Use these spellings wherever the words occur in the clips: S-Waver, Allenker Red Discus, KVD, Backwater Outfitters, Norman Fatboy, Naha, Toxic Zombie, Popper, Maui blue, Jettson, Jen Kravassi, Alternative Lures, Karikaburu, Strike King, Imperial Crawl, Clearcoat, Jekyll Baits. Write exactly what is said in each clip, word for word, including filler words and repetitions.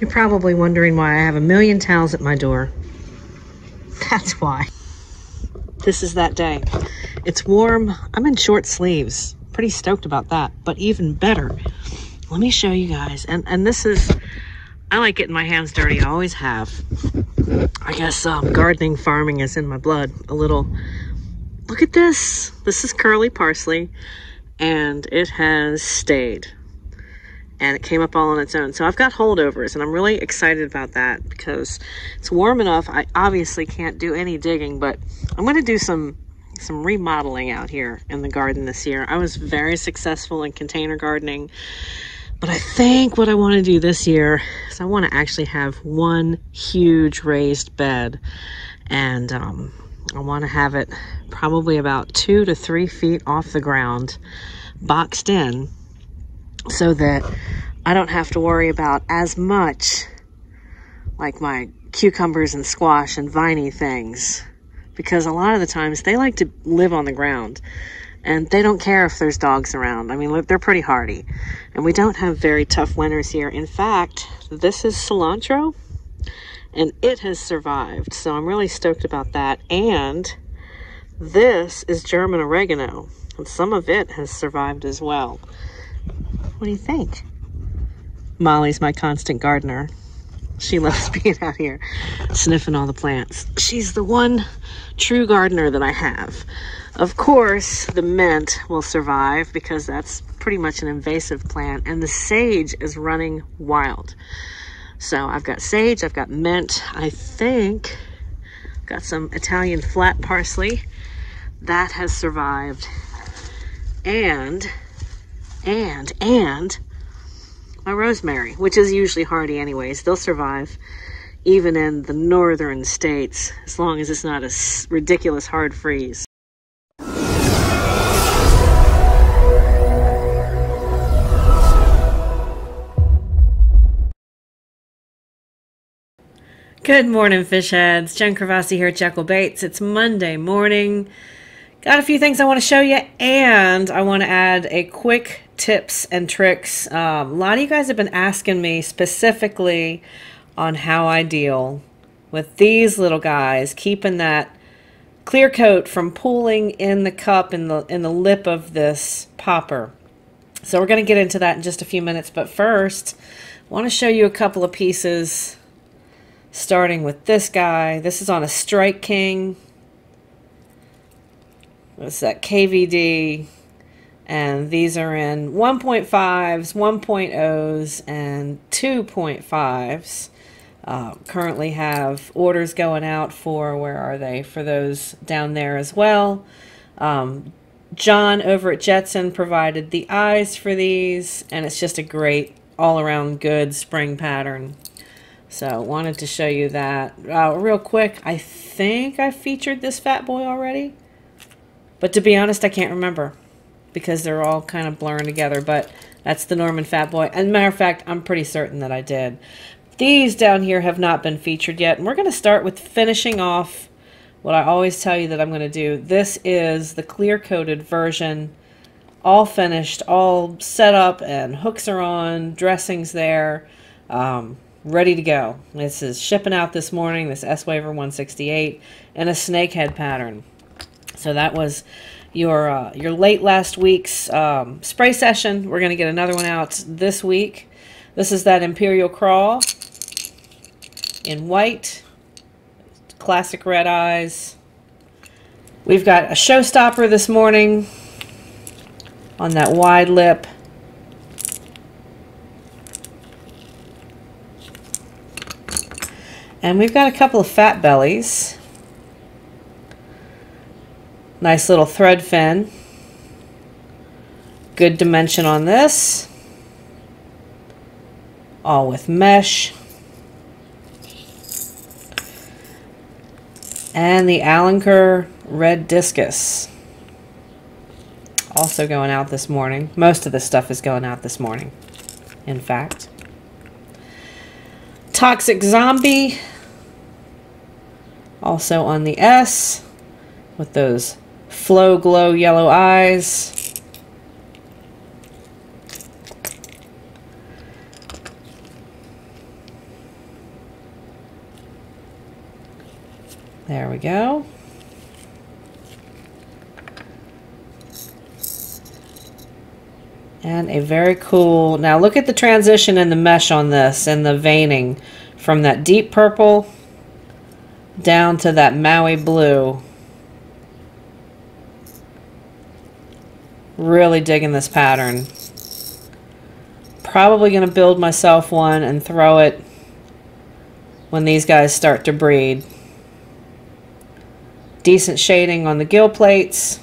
You're probably wondering why I have a million towels at my door. That's why. This is that day. It's warm. I'm in short sleeves. Pretty stoked about that. But even better, let me show you guys. And and this is, I like getting my hands dirty. I always have. I guess um, gardening, farming is in my blood a little. Look at this. This is curly parsley, and it has stayed. And it came up all on its own. So I've got holdovers, and I'm really excited about that because it's warm enough. I obviously can't do any digging, but I'm going to do some some remodeling out here in the garden this year. I was very successful in container gardening, but I think what I want to do this year is I want to actually have one huge raised bed, and um, I want to have it probably about two to three feet off the ground, boxed in, so that I don't have to worry about as much like my cucumbers and squash and viney things, because a lot of the times they like to live on the ground and they don't care if there's dogs around. I mean, they're pretty hardy, and we don't have very tough winters here. In fact, this is cilantro and it has survived. So I'm really stoked about that. And this is German oregano, and some of it has survived as well. What do you think? Molly's my constant gardener. She loves being out here sniffing all the plants. She's the one true gardener that I have. Of course, the mint will survive because that's pretty much an invasive plant, and the sage is running wild. So I've got sage, I've got mint, I think I've got some Italian flat parsley that has survived, and and and my rosemary, which is usually hardy anyways. They'll survive even in the northern states as long as it's not a ridiculous hard freeze. Good morning, fish heads. Jen Kravassi here at Jekyll Baits. It's Monday morning. Got a few things I want to show you, and I want to add a quick tips and tricks. Um, a lot of you guys have been asking me specifically on how I deal with these little guys, keeping that clear coat from pooling in the cup in the, in the lip of this popper. So we're going to get into that in just a few minutes, but first I want to show you a couple of pieces, starting with this guy. This is on a Strike King. It's that K V D, and these are in one point fives, one point ohs, and two point fives. Uh, currently have orders going out for, where are they, for those down there as well. Um, John over at Jettson provided the eyes for these, and it's just a great all-around good spring pattern. So wanted to show you that uh, real quick. I think I featured this Fatboy already. But to be honest, I can't remember because they're all kind of blurring together. But that's the Norman Fatboy. As a matter of fact, I'm pretty certain that I did. These down here have not been featured yet. And we're going to start with finishing off what I always tell you that I'm going to do. This is the clear-coated version, all finished, all set up, and hooks are on, dressings there, um, ready to go. This is shipping out this morning, this S-Waver one sixty-eight, and a snakehead pattern. So that was your uh, your late last week's um, spray session. We're going to get another one out this week. This is that Imperial Crawl in white, classic red eyes. We've got a showstopper this morning on that wide lip. And we've got a couple of fat bellies. Nice little thread fin. Good dimension on this. All with mesh. And the Allenker Red Discus. Also going out this morning. Most of this stuff is going out this morning, in fact. Toxic Zombie. Also on the S with those flow glow yellow eyes. There we go. And a very cool, now look at the transition in the mesh on this and the veining from that deep purple down to that Maui blue. Really digging this pattern. Probably going to build myself one and throw it when these guys start to breed. Decent shading on the gill plates.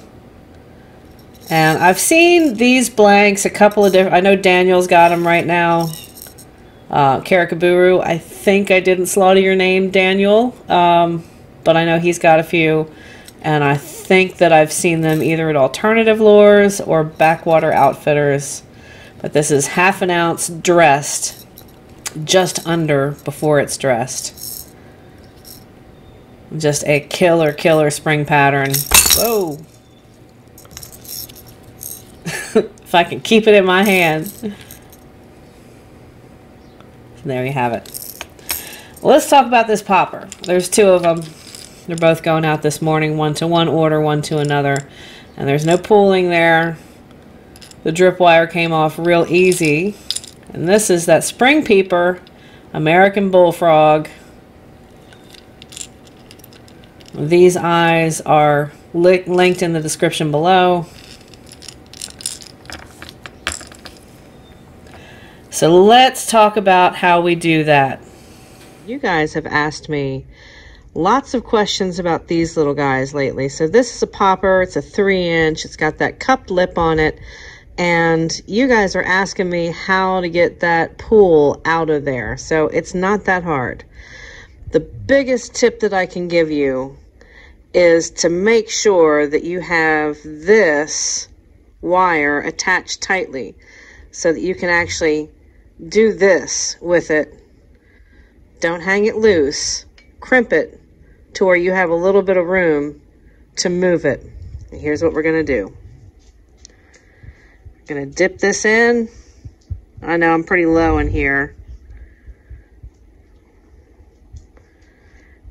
And I've seen these blanks a couple of different... I know Daniel's got them right now. Uh, Karikaburu, I think I didn't slaughter your name, Daniel. Um, but I know he's got a few. And I think that I've seen them either at Alternative Lures or Backwater Outfitters. But this is half an ounce dressed. Just under before it's dressed. Just a killer, killer spring pattern. Whoa! If I can keep it in my hand. And there you have it. Well, let's talk about this popper. There's two of them. They're both going out this morning, one to one order, one to another. And there's no pooling there. The drip wire came off real easy. And this is that Spring Peeper American Bullfrog. These eyes are li- linked in the description below. So let's talk about how we do that. You guys have asked me lots of questions about these little guys lately. So this is a popper. It's a three inch. It's got that cupped lip on it. And you guys are asking me how to get that pool out of there. So it's not that hard. The biggest tip that I can give you is to make sure that you have this wire attached tightly so that you can actually do this with it. Don't hang it loose. Crimp it to where you have a little bit of room to move it. And here's what we're going to do. I'm going to dip this in. I know I'm pretty low in here.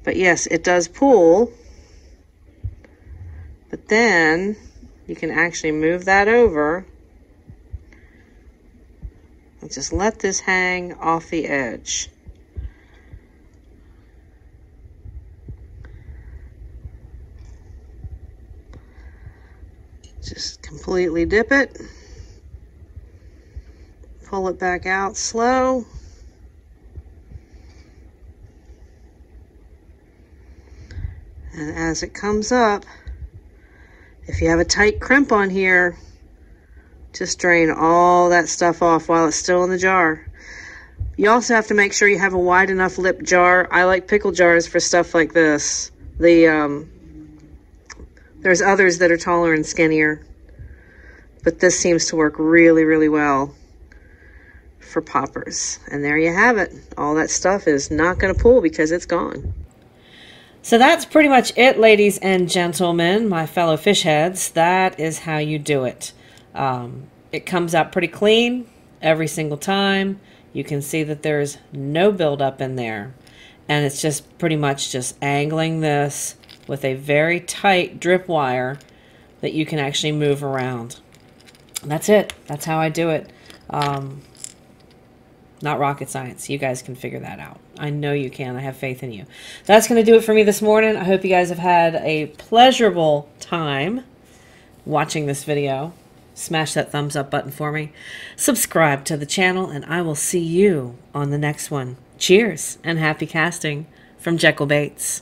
But yes, it does pull. But then you can actually move that over and just let this hang off the edge. Just completely dip it, pull it back out slow. And as it comes up, if you have a tight crimp on here, just drain all that stuff off while it's still in the jar. You also have to make sure you have a wide enough lip jar. I like pickle jars for stuff like this. The um, There's others that are taller and skinnier, but this seems to work really, really well for poppers. And there you have it. All that stuff is not going to pull because it's gone. So that's pretty much it, ladies and gentlemen, my fellow fish heads. That is how you do it. Um, it comes out pretty clean every single time. You can see that there's no buildup in there. And it's just pretty much just angling this with a very tight drip wire that you can actually move around. That's it. That's how I do it. Um, not rocket science. You guys can figure that out. I know you can. I have faith in you. That's going to do it for me this morning. I hope you guys have had a pleasurable time watching this video. Smash that thumbs up button for me. Subscribe to the channel, and I will see you on the next one. Cheers, and happy casting from Jekyll Baits.